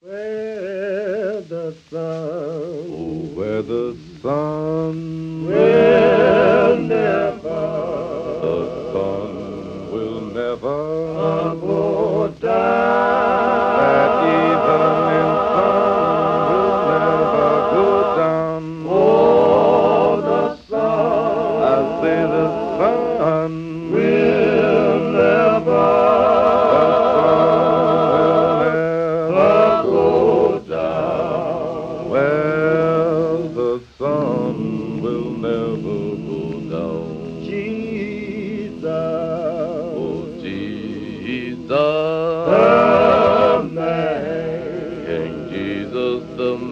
Where the sun, oh, where the sun will never, the sun will never go down. That evening sun will never go down. Oh, the sun, I say the sun will never.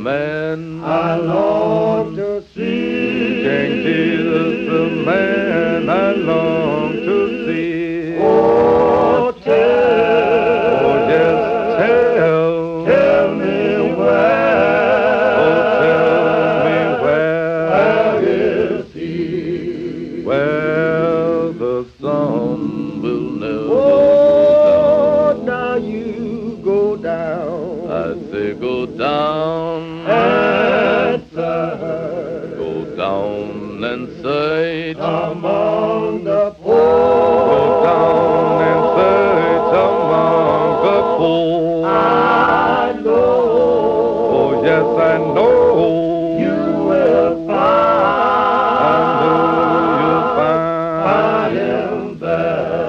Man, I long to see. King Jesus, the man I long to see. Oh, tell, oh, yes, tell me where. Oh, tell me where is he? Where the sun will never go down. Oh, now you go down. I say go down. Go down and search among the poor. Go down and search among the poor. I know. Oh, yes, I know. You will find. I know you'll find him there.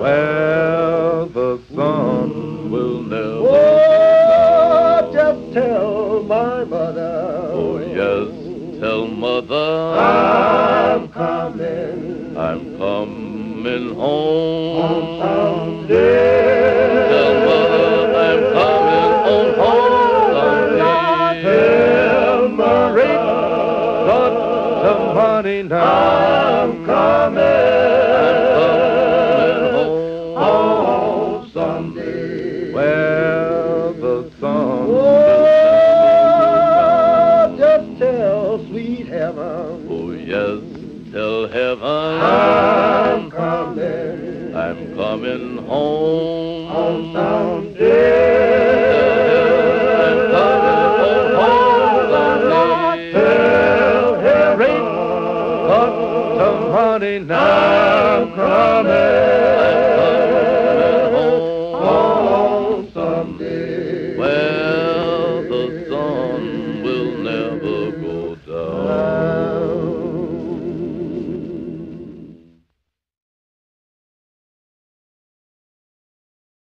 Where the sun will never. Oh, just tell my mother. Oh, yes. Tell mother, I'm coming. I'm coming home on Sunday. Tell mother, I'm coming home Sunday. Tell Marie, not somebody now. I'm coming home Sunday. Where the sun. Oh, just tell. Sweet heaven, oh yes, tell heaven I'm coming home on Sunday.